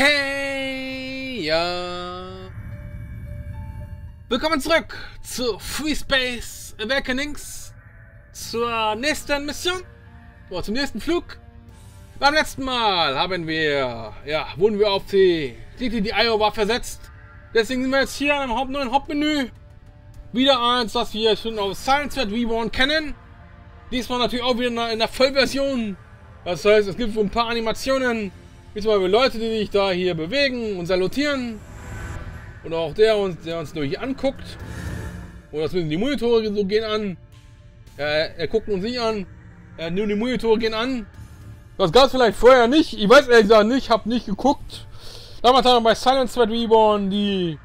Hey, ja. Willkommen zurück zu Free Space Awakenings. Zur nächsten Mission. Oder zum nächsten Flug. Beim letzten Mal wurden wir auf die GTD Iowa versetzt. Deswegen sind wir jetzt hier an einem neuen Hauptmenü. Wieder eins, das wir schon auf Silent Threat Reborn kennen. Diesmal natürlich auch wieder in der Vollversion. Das heißt, es gibt so ein paar Animationen. Wie zum Beispiel Leute, die sich da hier bewegen und salutieren. Und auch der uns nur hier anguckt. Und das müssen die Monitore so gehen an. Er guckt uns nicht an. Nur die Monitore gehen an. Das gab es vielleicht vorher nicht. Ich weiß ehrlich gesagt nicht. Hab nicht geguckt. Damals haben wir bei Silent Threat Reborn die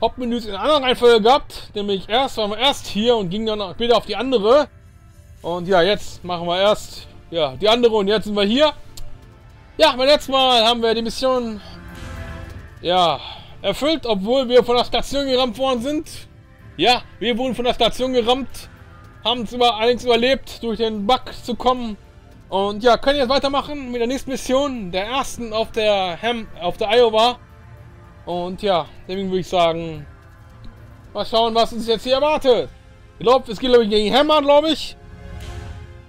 Hauptmenüs in einer anderen Reihenfolge gehabt. Nämlich erst waren wir hier und gingen dann später auf die andere. Und ja, jetzt machen wir erst die andere und jetzt sind wir hier. Ja, beim letzten Mal haben wir die Mission erfüllt, obwohl wir von der Station gerammt worden sind. Ja, wir wurden von der Station gerammt, haben es allerdings überlebt, durch den Bug zu kommen. Und ja, können jetzt weitermachen mit der nächsten Mission, der ersten auf der Iowa. Und ja, deswegen würde ich sagen, mal schauen, was uns jetzt hier erwartet. Ich glaube, es geht gegen Hammer,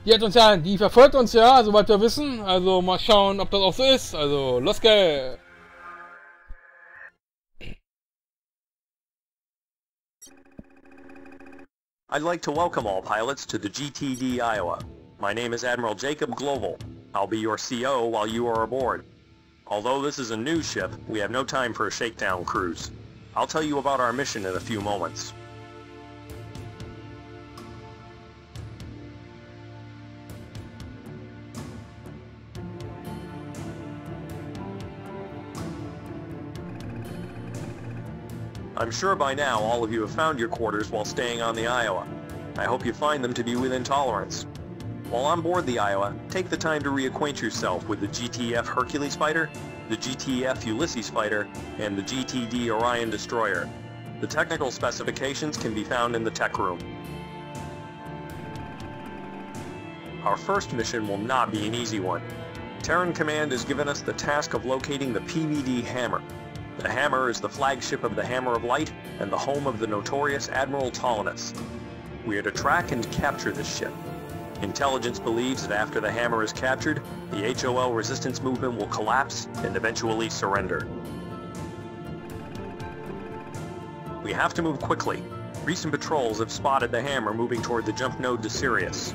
Die hat uns die verfolgt uns soweit wir wissen. Also mal schauen, ob das auch so ist. Also los geht's. I'd like to welcome all pilots to the GTD Iowa. My name is Admiral Jacob Glovel. I'll be your CO while you are aboard. Although this is a new ship, we have no time for a shakedown cruise. I'll tell you about our mission in a few moments. I'm sure by now all of you have found your quarters while staying on the Iowa. I hope you find them to be within tolerance. While on board the Iowa, take the time to reacquaint yourself with the GTF Hercules Spider, the GTF Ulysses Spider, and the GTD Orion destroyer. The technical specifications can be found in the tech room. Our first mission will not be an easy one. Terran Command has given us the task of locating the PVD Hammer. The Hammer is the flagship of the Hammer of Light and the home of the notorious Admiral Tolanus. We are to track and capture this ship. Intelligence believes that after the Hammer is captured, the HOL resistance movement will collapse and eventually surrender. We have to move quickly. Recent patrols have spotted the Hammer moving toward the jump node to Sirius.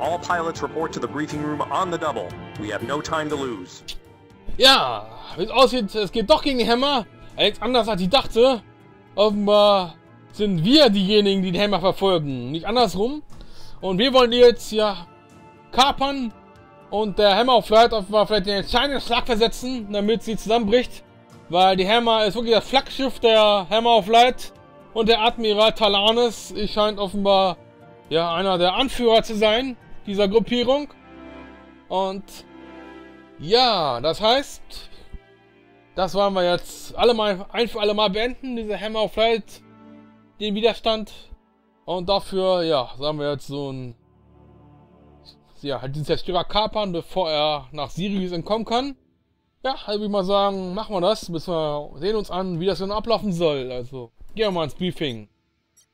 All pilots report to the briefing room on the double. We have no time to lose. Ja, wie es aussieht, es geht doch gegen den Hammer. Allerdings anders als ich dachte. Offenbar sind wir diejenigen, die den Hammer verfolgen. Nicht andersrum. Und wir wollen die jetzt kapern. Und der Hammer of Light offenbar vielleicht den entscheidenden Schlag versetzen, damit sie zusammenbricht. Weil die Hammer ist wirklich das Flaggschiff der Hammer of Light. Und der Admiral Tolanus scheint offenbar einer der Anführer zu sein, dieser Gruppierung. Und ja, das heißt, das wollen wir jetzt ein für alle Mal beenden, diese Hammer of Light, den Widerstand. Und dafür, sagen wir jetzt diesen Zerstörer kapern, bevor er nach Sirius entkommen kann. Ja, also würde ich mal sagen, machen wir das, bis wir sehen uns an, wie das dann ablaufen soll. Also, gehen wir mal ins Briefing,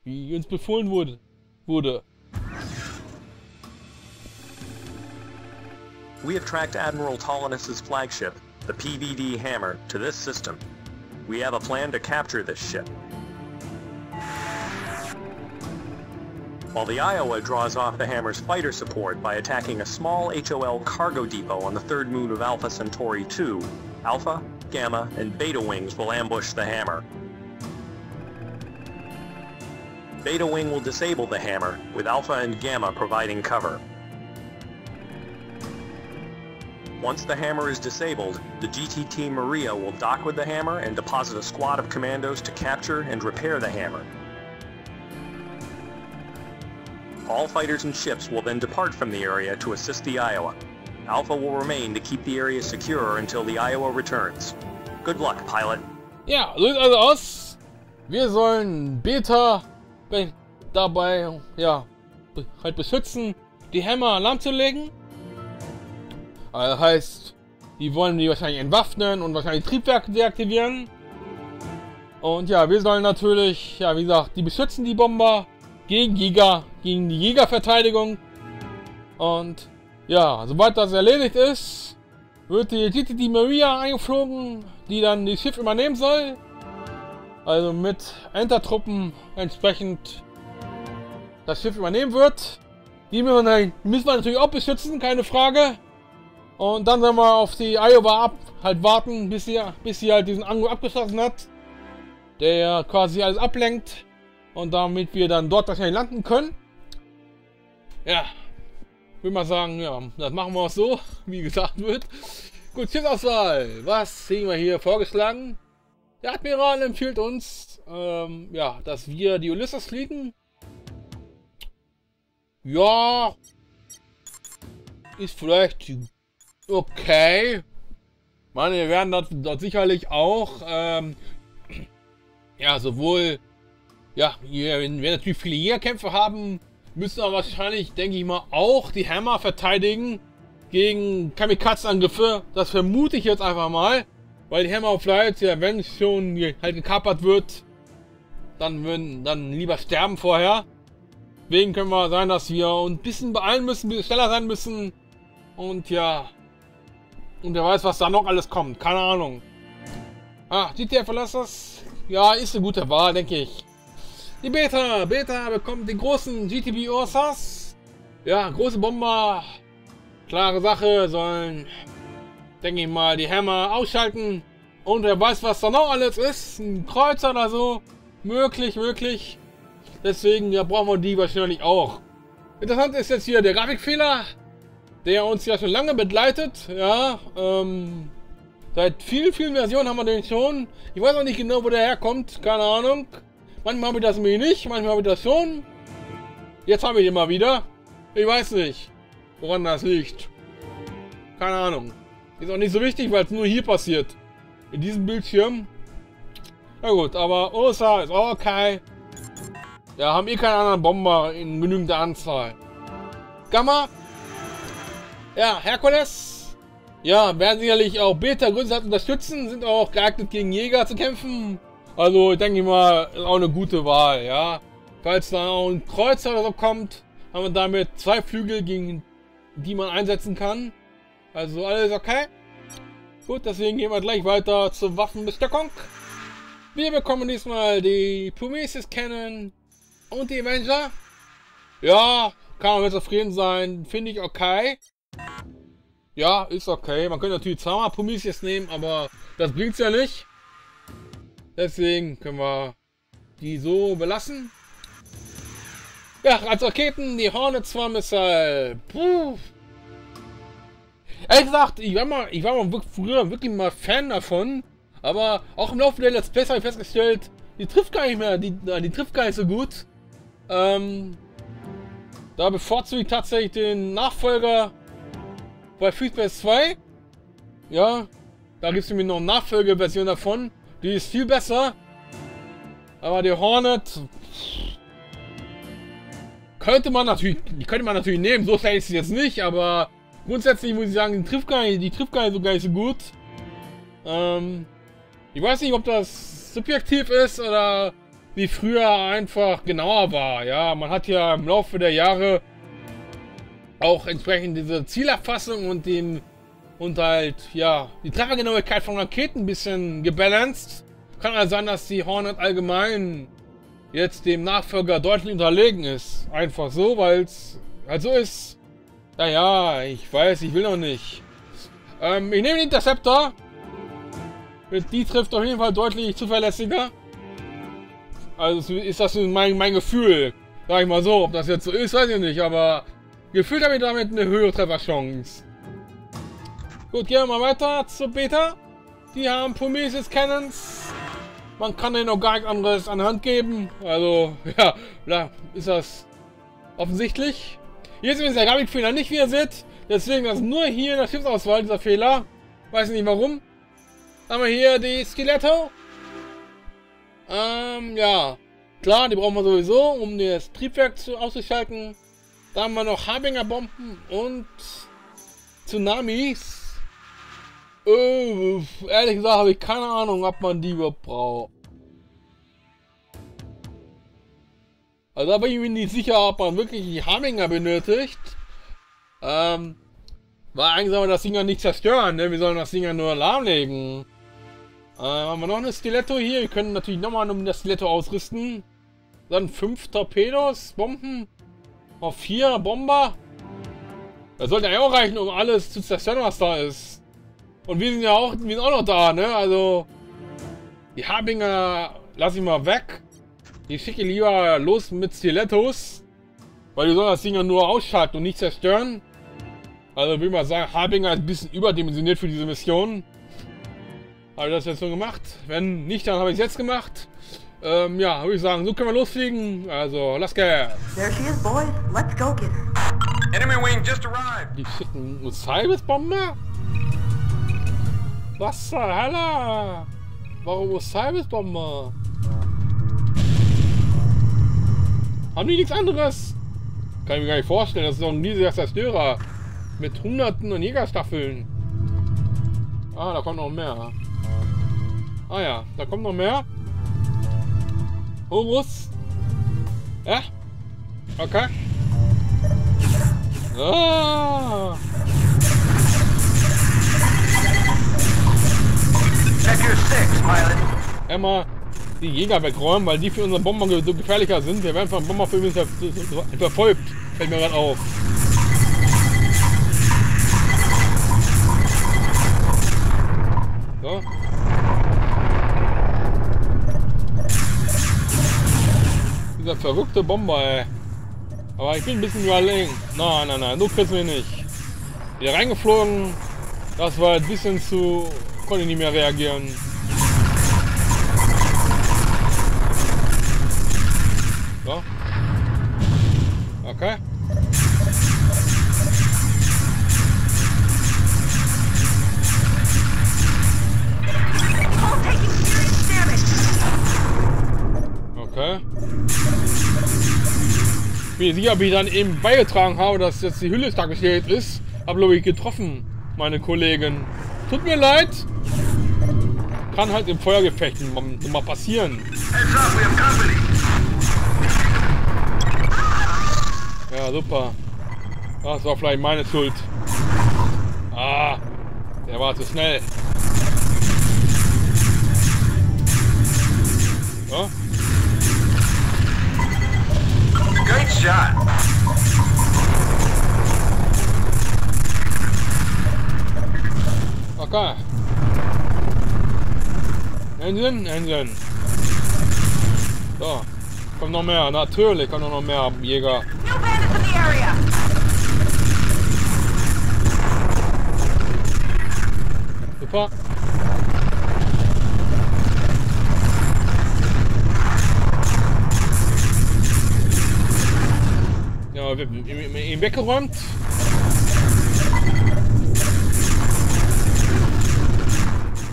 wie uns befohlen wurde. We have tracked Admiral Tolanus' flagship, the PVD Hammer, to this system. We have a plan to capture this ship. While the Iowa draws off the Hammer's fighter support by attacking a small HOL cargo depot on the third moon of Alpha Centauri II, Alpha, Gamma, and Beta Wings will ambush the Hammer. Beta Wing will disable the Hammer, with Alpha and Gamma providing cover. Once the Hammer is disabled, the GTT Maria will dock with the Hammer and deposit a squad of commandos to capture and repair the Hammer. All fighters and ships will then depart from the area to assist the Iowa. Alpha will remain to keep the area secure until the Iowa returns. Good luck, pilot. Ja, so sieht also aus. Wir sollen Beta dabei beschützen, die Hammer lahmzulegen. Also heißt, Die wollen die wahrscheinlich entwaffnen und wahrscheinlich Triebwerke deaktivieren. Und ja, wir sollen natürlich, ja wie gesagt, die beschützen die Bomber gegen Jäger, gegen die Jägerverteidigung. Und ja, sobald das erledigt ist, wird die GTT Maria eingeflogen, die dann das Schiff übernehmen soll. Also mit Entertruppen entsprechend das Schiff übernehmen wird. Die müssen wir natürlich auch beschützen, keine Frage. Und dann sollen wir auf die Iowa halt warten, bis sie halt diesen Angriff abgeschlossen hat, der quasi alles ablenkt. Und damit wir dann dort wahrscheinlich landen können. Ja, würde mal sagen, ja, das machen wir auch so, wie gesagt wird. Gut, Schiffsauswahl. Was sehen wir hier vorgeschlagen? Der Admiral empfiehlt uns, ja, dass wir die Ulysses fliegen. Ja, ist vielleicht okay. Ich meine, wir werden dort sicherlich auch, ja, sowohl, ja, wenn wir natürlich viele Jägerkämpfe haben, müssen wir wahrscheinlich, denke ich mal, auch die Hammer verteidigen gegen Kamikaze-Angriffe. Das vermute ich jetzt einfach mal. Weil die Hammer of Light, ja, wenn es schon halt gekapert wird, dann würden dann lieber sterben vorher. Deswegen können wir sein, dass wir uns ein bisschen beeilen müssen, ein bisschen schneller sein müssen. Und ja, und wer weiß, was da noch alles kommt. Keine Ahnung. Ah, GTF Ulysses, ja, ist eine gute Wahl, denke ich. Die Beta bekommt den großen GTB Orsas. Ja, große Bomber, klare Sache, sollen, denke ich mal, die Hammer ausschalten. Und wer weiß, was da noch alles ist. Ein Kreuzer oder so. Möglich. Deswegen, ja, brauchen wir die wahrscheinlich auch. Interessant ist jetzt hier der Grafikfehler, der uns ja schon lange begleitet. Ja, seit vielen Versionen haben wir den schon. Ich weiß auch nicht genau, wo der herkommt. Keine Ahnung. Manchmal habe ich das mir nicht, manchmal habe ich das schon. Jetzt habe ich ihn mal wieder. Ich weiß nicht, woran das liegt. Keine Ahnung. Ist auch nicht so wichtig, weil es nur hier passiert. In diesem Bildschirm. Na gut, aber Ursa ist auch okay. Ja, haben eh keine anderen Bomber in genügender Anzahl. Gamma. Ja, Herkules. Ja, werden sicherlich auch Beta größtenteils unterstützen. Sind auch geeignet, gegen Jäger zu kämpfen. Also, denke ich mal, ist auch eine gute Wahl, ja. Falls da auch ein Kreuzer oder so kommt, haben wir damit zwei Flügel, gegen die man einsetzen kann. Also, alles okay. Gut, deswegen gehen wir gleich weiter zur Waffenbestückung. Wir bekommen diesmal die Prometheus-Cannon und die Avenger. Ja, kann man mit zufrieden sein. Finde ich okay. Ja, ist okay. Man könnte natürlich zweimal Prometheus nehmen, aber das bringt's ja nicht. Deswegen können wir die so belassen. Ja, als Raketen die Hornet 2 Missile. Puh. Ehrlich gesagt, ich war mal früher wirklich mal Fan davon. Aber auch im Laufe der Let's Plays habe ich festgestellt, die trifft gar nicht mehr, die trifft gar nicht so gut. Da bevorzuge ich tatsächlich den Nachfolger bei Free Space 2. Ja, da gibt es nämlich noch eine Nachfolgeversion davon. Die ist viel besser. Aber die Hornet könnte man natürlich nehmen, so schlecht ist sie jetzt nicht, aber grundsätzlich muss ich sagen, die trifft gar nicht so gut. Ich weiß nicht, ob das subjektiv ist oder wie früher einfach genauer war. Ja, man hat ja im Laufe der Jahre auch entsprechend diese Zielerfassung und halt, ja, die Treffergenauigkeit von Raketen ein bisschen gebalanced. Kann also sein, dass die Hornet allgemein jetzt dem Nachfolger deutlich unterlegen ist. Einfach so, weil es halt so ist. Naja, ich weiß, ich will noch nicht. Ich nehme den Interceptor. Die trifft auf jeden Fall deutlich zuverlässiger. Also ist das mein Gefühl. Sag ich mal so, ob das jetzt so ist, weiß ich nicht, aber gefühlt habe ich damit eine höhere Trefferchance. Gut, gehen wir mal weiter zur Beta. Die haben Prometheus Cannons. Man kann denen auch gar nichts anderes an die Hand geben. Also, ja, da ist das offensichtlich. Hier ist übrigens der Grafikfehler nicht, wie ihr seht. Deswegen ist nur hier in der Schiffsauswahl dieser Fehler. Weiß nicht warum. Dann haben wir hier die Stiletto. Ja. Klar, die brauchen wir sowieso, um das Triebwerk auszuschalten. Dann haben wir noch Harbinger Bomben und Tsunamis. Ehrlich gesagt habe ich keine Ahnung, ob man die überhaupt braucht. Also da bin ich mir nicht sicher, ob man wirklich die Harbinger benötigt. Weil eigentlich soll man das Ding ja nicht zerstören, ne? Wir sollen das Ding ja nur lahmlegen. Haben wir noch eine Stiletto hier? Wir können natürlich nochmal das Stiletto ausrüsten. Dann 5 Torpedos, Bomben. Auf 4 Bomber. Das sollte ja auch reichen, um alles zu zerstören, was da ist. Und wir sind ja auch, noch da, ne? Also, die Harbinger lasse ich mal weg. Die schicke ich lieber los mit Stilettos. Weil die sollen das Ding ja nur ausschalten und nicht zerstören. Also, würde ich mal sagen, Harbinger ist ein bisschen überdimensioniert für diese Mission. Habe ich das jetzt schon gemacht? Wenn nicht, dann habe ich es jetzt gemacht. Ja, würde ich sagen, so können wir losfliegen. Also, let's get. There she is, boys. Let's go get her. Enemy wing just arrived. Die schicken uns Cybersbomber? Was zur Hölle? Warum Cybersbomber? Haben die nichts anderes? Kann ich mir gar nicht vorstellen, das ist doch ein riesiger Zerstörer. Mit Hunderten und Jägerstaffeln. Ah, da kommt noch mehr. Ah ja, da kommt noch mehr. Horus. Ja? Okay. Ah. Einmal die Jäger wegräumen, weil die für unseren Bomber so gefährlicher sind. Wir werden von Bomber für uns verfolgt. Fällt mir gerade auf. So. Dieser verrückte Bomber, ey. Aber ich bin ein bisschen überlegen. Nein, nein, nein, so kritzen wir nicht. Wieder reingeflogen. Das war ein bisschen zu... Konnte nicht mehr reagieren. So. Okay. Okay. Ich bin sicher, wie ich dann eben beigetragen habe, dass jetzt die Hülle stark beschädigt ist. Habe, glaube ich, getroffen, meine Kollegen. Tut mir leid. Kann halt im Feuergefecht mal passieren. Ja, super. Das war vielleicht meine Schuld. Ah, der war zu schnell. Ja. Great shot. Okay. Engine, Engine. So. Kommt noch mehr. Natürlich kommt noch mehr Jäger. Super. Ja, wir haben ihn weggeräumt.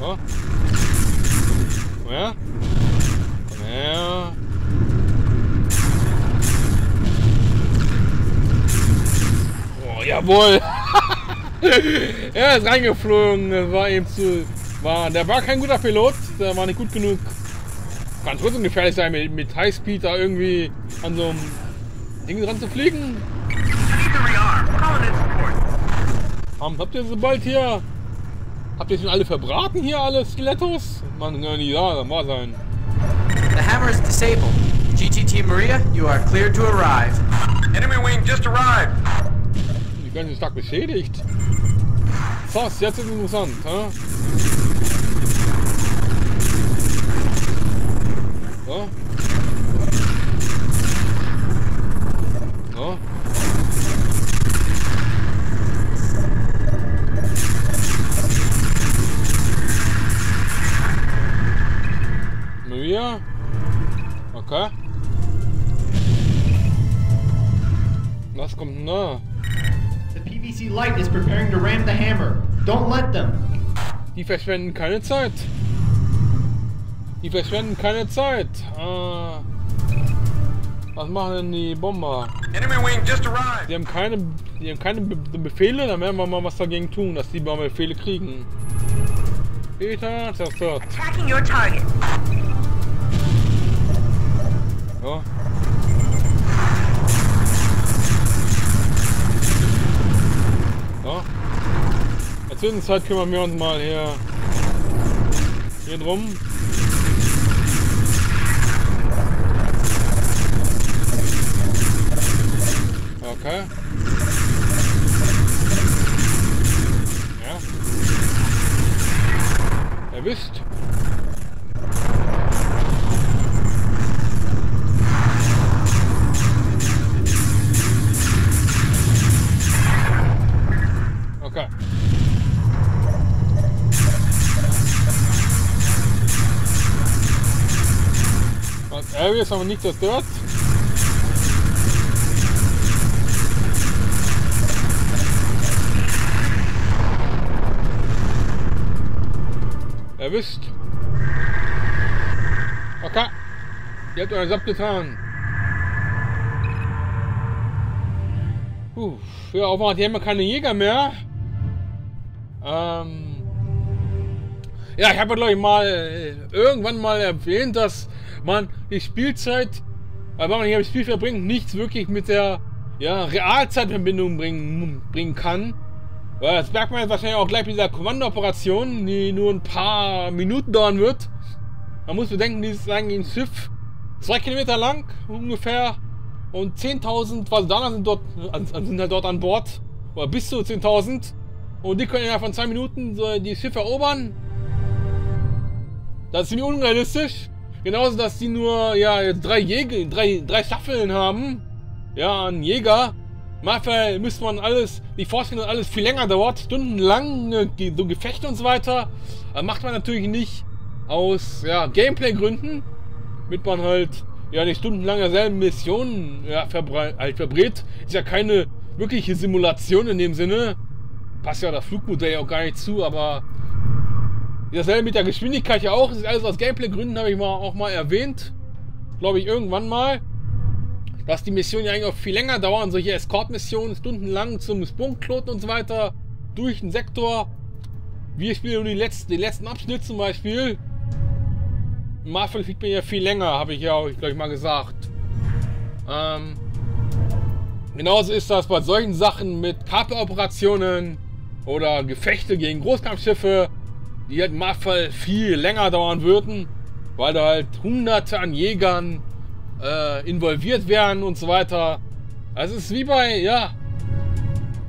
So. Komm her. Komm her. Oh, jawohl. Er ist reingeflogen. War eben zu... Der war kein guter Pilot. Der war nicht gut genug. Kann trotzdem gefährlich sein, mit Highspeed da irgendwie an so einem Ding dran zu fliegen. Habt ihr so bald hier... Habt ihr schon alle verbraten hier, alle Stilettos? Man, ja, dann war sein. The hammer is disabled. GTT Maria, you are cleared to arrive. Enemy wing just arrived. Die ganze sind stark beschädigt. Was? Jetzt ist es interessant, hä? So. So. Maria. Okay. Was kommt denn da? The PVC light is preparing to ram the hammer. Don't let them. Die verschwenden keine Zeit. Die verschwenden keine Zeit. Was machen denn die Bomber? Enemy wing just arrived. Die haben keine Befehle, dann werden wir mal was dagegen tun, dass die mal Befehle kriegen. Peter, das dort. Attacking your target. Oh. So. In der Zwischenzeit kümmern wir uns mal hier drum. Okay. Ja. Erwischt. Okay. Das Area ist aber nicht zerstört. Erwischt. Okay. Ihr habt euren Job getan. Puh. Ja, offenbar, hier haben wir keine Jäger mehr. Ja, ich habe glaube ich mal irgendwann mal erwähnt, dass man die Spielzeit, weil man hier im Spiel verbringt, nichts wirklich mit der Realzeitverbindung bringen kann. Das merkt man jetzt wahrscheinlich auch gleich mit dieser Kommandooperation, die nur ein paar Minuten dauern wird. Man muss bedenken, dieses eigentlich ein Schiff 2 Kilometer lang ungefähr und 10.000 Valdaner sind halt dort an Bord, oder bis zu 10.000. Und die können ja von 2 Minuten die Schiffe erobern. Das ist ziemlich unrealistisch. Genauso, dass die nur drei Staffeln haben. Ja, an Jäger. Manchmal müsste man alles, die Forschung und alles viel länger dauert, stundenlang, so Gefechte und so weiter. Das macht man natürlich nicht aus Gameplay-Gründen, damit man halt nicht stundenlang derselben Missionen verbrät. Ist ja keine wirkliche Simulation in dem Sinne. Passt ja das Flugmodell ja auch gar nicht zu, aber dasselbe mit der Geschwindigkeit ja auch. Das ist alles aus Gameplay-Gründen, habe ich auch mal erwähnt, glaube ich, irgendwann mal. Dass die Missionen ja eigentlich auch viel länger dauern, solche Escort-Missionen, stundenlang zum Sprungkloten und so weiter, durch den Sektor. Wir spielen nur den letzten Abschnitt zum Beispiel. Marvel fliegt mir ja viel länger, habe ich ja auch, glaube ich, mal gesagt. Genauso ist das bei solchen Sachen mit Kaperoperationen oder Gefechte gegen Großkampfschiffe, die halt Marvel viel länger dauern würden, weil da halt Hunderte an Jägern involviert werden und so weiter. Also es ist wie bei,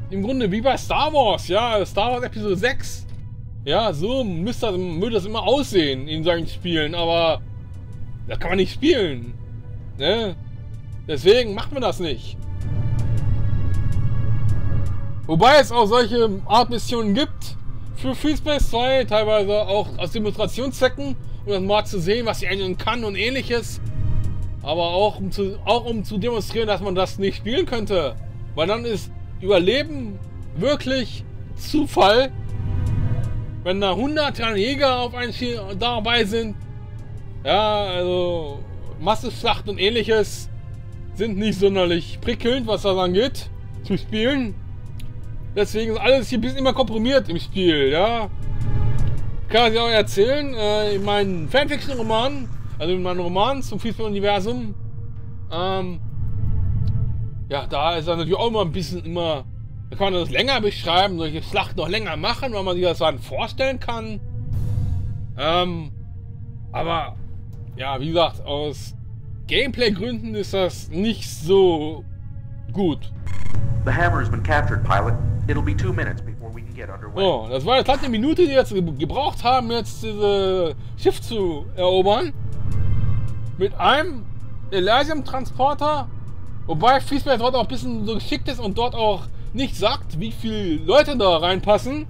im Grunde wie bei Star Wars, Star Wars Episode 6. Ja, so würde das immer aussehen in solchen Spielen, aber da kann man nicht spielen. Ne? Deswegen macht man das nicht. Wobei es auch solche Art Missionen gibt für Free Space 2, teilweise auch aus Demonstrationszwecken, um das mal zu sehen, was die Engine kann und ähnliches. Aber auch um zu demonstrieren, dass man das nicht spielen könnte. Weil dann ist Überleben wirklich Zufall. Wenn da hunderte Jäger auf einen dabei sind. Ja, also Massenschlachten und ähnliches sind nicht sonderlich prickelnd, was das angeht, zu spielen. Deswegen ist alles hier ein bisschen immer komprimiert im Spiel, ja. Kann ich euch auch erzählen, in meinem Fanfiction-Roman, also in meinem Roman zum Free-Space-Universum, da ist dann natürlich auch immer ein bisschen immer, da kann man das länger beschreiben, solche Schlachten noch länger machen, weil man sich das dann vorstellen kann. Aber, wie gesagt, aus Gameplay-Gründen ist das nicht so gut. The hammer has been captured, pilot. It'll be 2 minutes before we can get underway. So, das war jetzt halt eine Minute, die wir jetzt gebraucht haben, jetzt dieses Schiff zu erobern. Mit einem Elysium Transporter, wobei Free Space dort auch ein bisschen so geschickt ist und dort auch nicht sagt, wie viele Leute da reinpassen.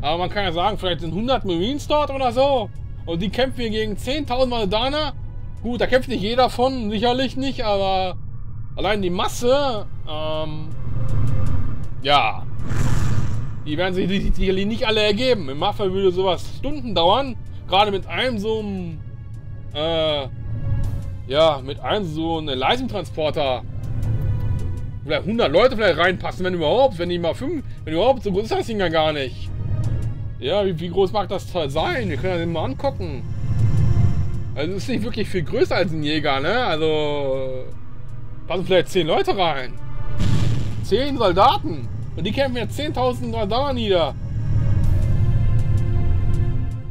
Aber man kann ja sagen, vielleicht sind 100 Marines dort oder so. Und die kämpfen hier gegen 10.000 Valdaner. Gut, da kämpft nicht jeder von, sicherlich nicht, aber allein die Masse, die werden sich sicherlich nicht alle ergeben. Im Marvel würde sowas Stunden dauern, gerade mit einem so einem Leistungstransporter, vielleicht 100 Leute vielleicht reinpassen, wenn überhaupt, wenn die mal 5, wenn überhaupt, so groß ist das Ding ja gar nicht. Ja, wie groß mag das Teil sein? Wir können den mal angucken. Also es ist nicht wirklich viel größer als ein Jäger, ne? Also passen vielleicht 10 Leute rein. 10 Soldaten. Und die kämpfen jetzt 10.000 Radar nieder.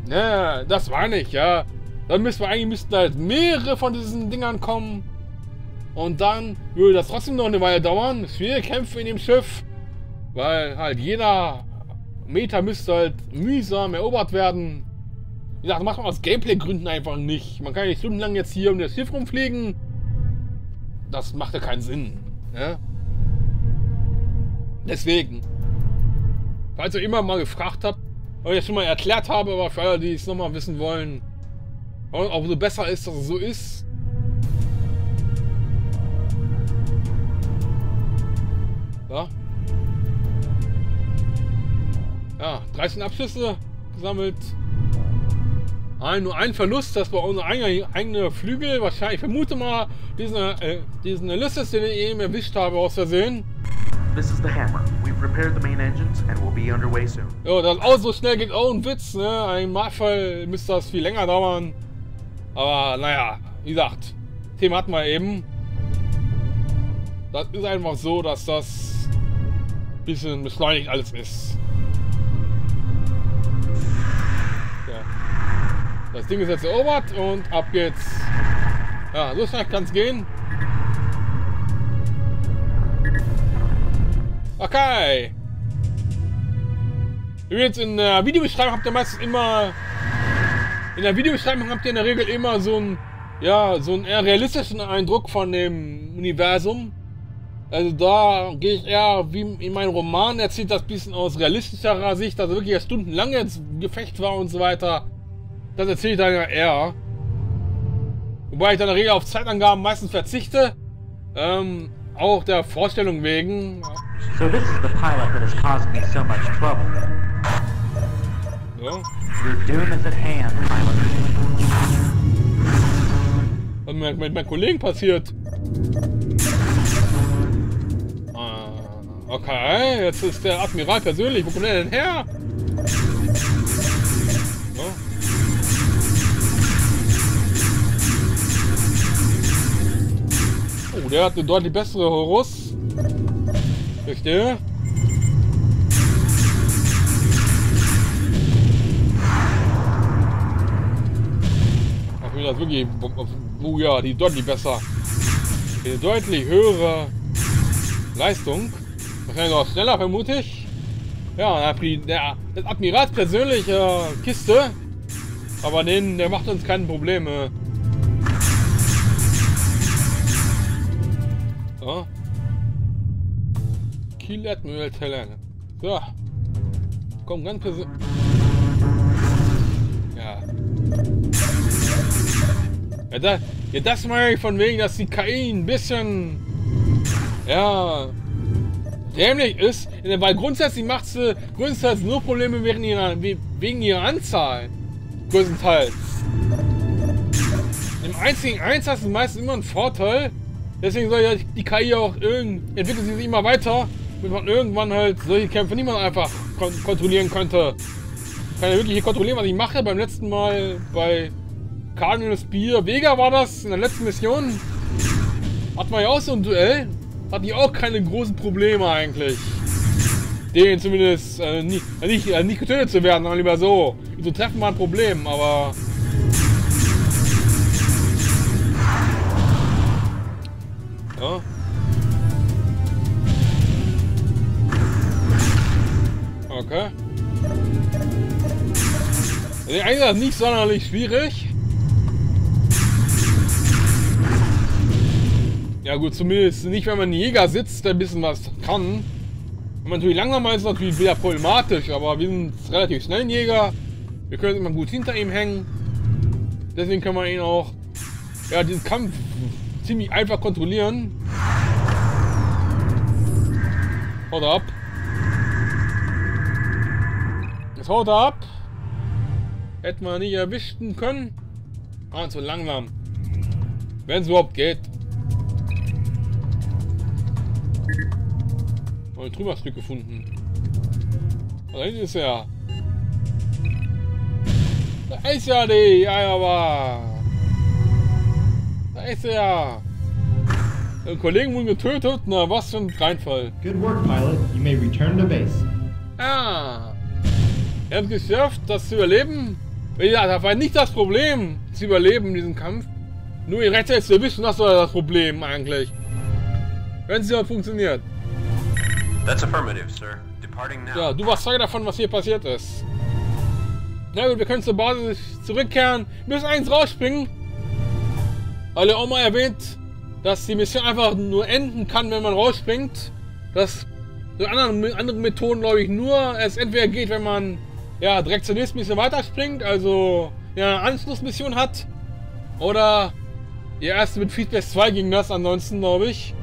Ne, das war nicht, ja. Dann müssten wir halt mehrere von diesen Dingern kommen. Und dann würde das trotzdem noch eine Weile dauern. Viele Kämpfe in dem Schiff. Weil halt jeder Meter müsste halt mühsam erobert werden. Wie gesagt, macht man aus Gameplay-Gründen einfach nicht. Man kann ja nicht stundenlang jetzt hier um das Schiff rumfliegen. Das macht ja keinen Sinn. Ne? Deswegen. Falls ihr immer mal gefragt habt, weil ich das schon mal erklärt habe, aber für alle, die es nochmal wissen wollen, ob es so besser ist, dass es so ist. Da. Ja, 13 Abschüsse gesammelt. Nur ein Verlust, das war unser eigener Flügel. Wahrscheinlich, ich vermute mal, diesen Ulysses, den ich eben erwischt habe, aus Versehen. This is the Hammer. We've repaired the main engines and we'll be underway soon. Ja, das auch so schnell geht auch ein Witz, ne? Ein Marschfall müsste das viel länger dauern. Aber naja, wie gesagt, Thema hatten wir eben. Das ist einfach so, dass das ein bisschen beschleunigt alles ist. Das Ding ist jetzt erobert und ab geht's. Ja, so schnell kann's gehen. Okay. Übrigens in der Videobeschreibung habt ihr meistens immer. In der Videobeschreibung habt ihr in der Regel immer so einen, ja, so einen eher realistischen Eindruck von dem Universum. Also da gehe ich eher, wie in meinem Roman erzählt, das ein bisschen aus realistischerer Sicht, also wirklich stundenlang jetzt Gefecht war und so weiter. Das erzähle ich dann ja eher. Wobei ich dann in der Regel auf Zeitangaben meistens verzichte. Auch der Vorstellung wegen. So, this is the pilot that has caused me so much trouble. So. Your doom is at hand, pilot. Was ist mit meinem Kollegen passiert? Okay, jetzt ist der Admiral persönlich. Wo kommt der denn her? Der hat eine deutlich bessere Horus. Verstehe. Ich will das wirklich. Oh ja, die deutlich besser. Eine deutlich höhere Leistung. Wahrscheinlich auch schneller, vermute ich. Ja, das Admirals persönliche Kiste. Aber der macht uns keine Probleme. So. Kill Admiral Tolanus. So. Komm, ganz persönlich. Ja. Ja, das meine ich von wegen, dass die KI ein bisschen. Ja. Dämlich ist. Weil grundsätzlich macht sie nur Probleme wegen ihrer Anzahl. Größtenteils. Im 1 gegen 1 hast du meistens immer einen Vorteil. Deswegen soll ja die KI auch entwickelt sie sich immer weiter, damit man irgendwann halt solche Kämpfe niemand einfach kontrollieren könnte. Ich kann ja wirklich hier kontrollieren, was ich mache. Beim letzten Mal bei Cardinal Spear Vega war das, in der letzten Mission. Hatten wir ja auch so ein Duell. Hatten die auch keine großen Probleme eigentlich. Den zumindest nicht getötet zu werden, sondern lieber so. So treffen war ein Problem, aber. Ja. Okay. Der Einsatz ist nicht sonderlich schwierig. Ja gut, zumindest nicht, wenn man in Jäger sitzt, der ein bisschen was kann. Wenn man natürlich langsamer ist, natürlich wieder problematisch, aber wir sind relativ schnell in Jäger. Wir können immer gut hinter ihm hängen. Deswegen kann man ihn auch, ja, diesen Kampf ziemlich einfach kontrollieren. Haut ab. Jetzt haut er ab. Hätten wir nicht erwischen können. Ah, zu langsam. Wenn es überhaupt geht. Haben wir ein Trümmerstück gefunden. Da hinten ist er. Da ist ja die Iowa. Da ist er ja. Ein Kollegen wurde getötet. Na, was für ein Reinfall. Good work, Pilot. You may return to base. Ah. Er hat geschafft, das zu überleben. Ja, das war nicht das Problem, zu überleben, diesen Kampf. Nur ihr Retter ist erwischt und das war das Problem eigentlich. Wenn es ja funktioniert. That's affirmative, sir. Departing now. Ja, du warst Zeuge davon, was hier passiert ist. Na gut, wir können zur Basis zurückkehren. Wir müssen eins rausspringen. Weil er auch mal erwähnt, dass die Mission einfach nur enden kann, wenn man rausspringt. Das mit anderen Methoden, glaube ich, nur es entweder geht, wenn man ja direkt zur nächsten Mission weiterspringt, also ja, eine Anschlussmission hat. Oder ja, erst mit Free Space 2 ging das, ansonsten glaube ich.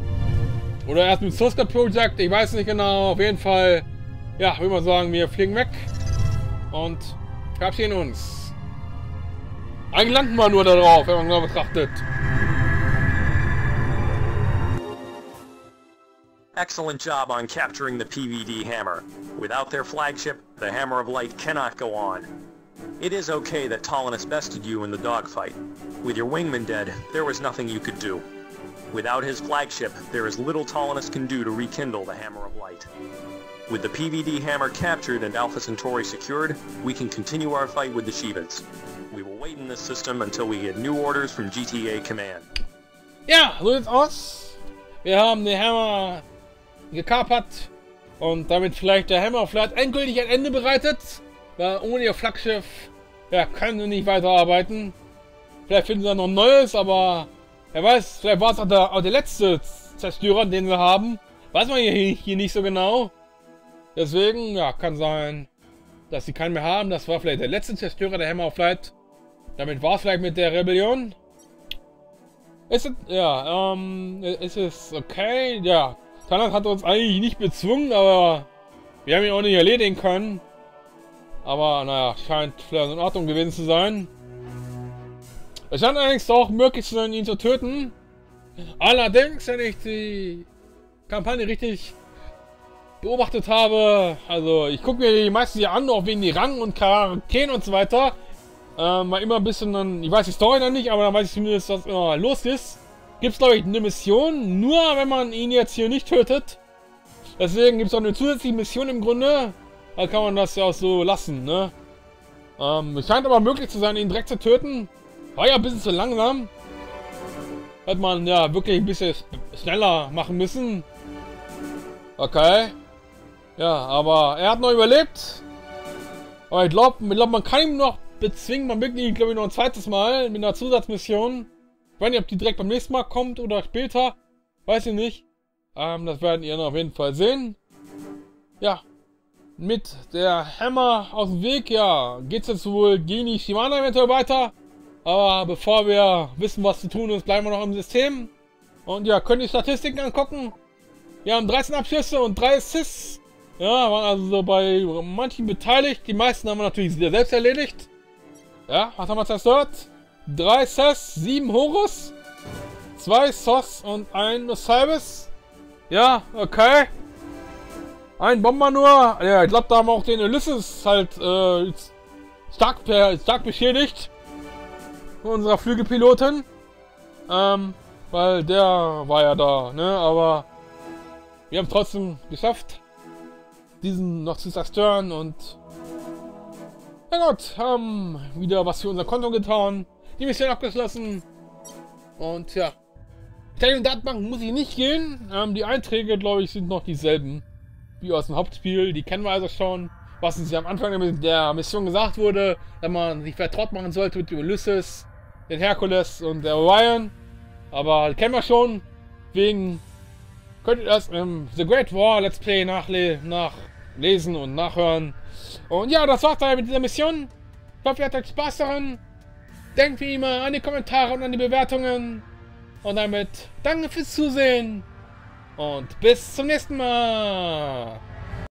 Oder erst mit Source Code Project, ich weiß nicht genau, auf jeden Fall. Ja, würde man sagen, wir fliegen weg und verabschieden uns. Eigentlich landen wir nur darauf, wenn man genau betrachtet. Excellent job on capturing the PVD Hammer. Without their flagship, the Hammer of Light cannot go on. It is okay that Tolanus bested you in the dogfight. With your wingman dead, there was nothing you could do. Without his flagship, there is little Tolanus can do to rekindle the Hammer of Light. With the PVD Hammer captured and Alpha Centauri secured, we can continue our fight with the Shivans. We will wait in this system until we get new orders from GTA Command. Ja, so sieht's aus. Wir haben den Hammer gekapert und damit vielleicht der Hammer of Light endgültig ein Ende bereitet. Weil ohne ihr Flaggschiff, ja, können sie nicht weiterarbeiten. Vielleicht finden sie dann noch ein neues, aber wer weiß, vielleicht war es auch der letzte Zerstörer, den wir haben. Weiß man hier nicht so genau. Deswegen, ja, kann sein, dass sie keinen mehr haben. Das war vielleicht der letzte Zerstörer, der Hammer of Light. Damit war es vielleicht mit der Rebellion. Ist es, ja, ist es okay? Ja, Tolanus hat uns eigentlich nicht bezwungen, aber wir haben ihn auch nicht erledigen können. Aber naja, scheint vielleicht in Ordnung gewesen zu sein. Es scheint allerdings auch möglich zu sein, ihn zu töten. Allerdings, wenn ich die Kampagne richtig beobachtet habe, also ich gucke mir die meisten hier an, auch wegen die Rang und Charakteren und so weiter. Mal immer ein bisschen, dann, ich weiß die Story noch nicht, aber dann weiß ich zumindest, was immer los ist. Gibt es, glaube ich, eine Mission, nur wenn man ihn jetzt hier nicht tötet. Deswegen gibt es auch eine zusätzliche Mission im Grunde. Da kann man das ja auch so lassen, ne? Es scheint aber möglich zu sein, ihn direkt zu töten. War ja ein bisschen zu langsam. Hätte man ja wirklich ein bisschen schneller machen müssen. Okay. Ja, aber er hat noch überlebt. Aber ich glaube, man kann ihn noch bezwingen. Man bückt ihn, glaube ich, noch ein zweites Mal mit einer Zusatzmission. Ich weiß nicht, ob die direkt beim nächsten Mal kommt oder später. Weiß ich nicht. Das werden ihr auf jeden Fall sehen. Ja. Mit der Hammer aus dem Weg, ja, geht's jetzt wohl gegen die Shivana eventuell weiter. Aber bevor wir wissen, was zu tun ist, bleiben wir noch im System. Und ja, könnt ihr Statistiken angucken. Wir haben 13 Abschüsse und 3 Assists. Ja, waren also so bei manchen beteiligt. Die meisten haben wir natürlich selbst erledigt. Ja, was haben wir zerstört? 3 Sess, 7 Horus, 2 Sos und 1 Osiris. Ja, okay. Ein Bomber nur. Ja, ich glaube, da haben wir auch den Ulysses halt stark beschädigt. Unserer Flügelpilotin. Weil der war ja da, ne? Aber wir haben es trotzdem geschafft, diesen noch zu zerstören und ja gut, haben wieder was für unser Konto getan. Die Mission abgeschlossen. Und ja. In die Datenbank muss ich nicht gehen. Die Einträge, glaube ich, sind noch dieselben wie aus dem Hauptspiel. Die kennen wir also schon. Was uns am Anfang der Mission gesagt wurde, dass man sich vertraut machen sollte mit Ulysses, den Herkules und der Orion. Aber kennen wir schon. Deswegen könnt ihr das im The Great War Let's Play nachlesen und nachhören. Und ja, das war's dann mit dieser Mission. Ich hoffe, ihr hattet Spaß daran. Denkt wie immer an die Kommentare und an die Bewertungen. Und damit danke fürs Zusehen. Und bis zum nächsten Mal.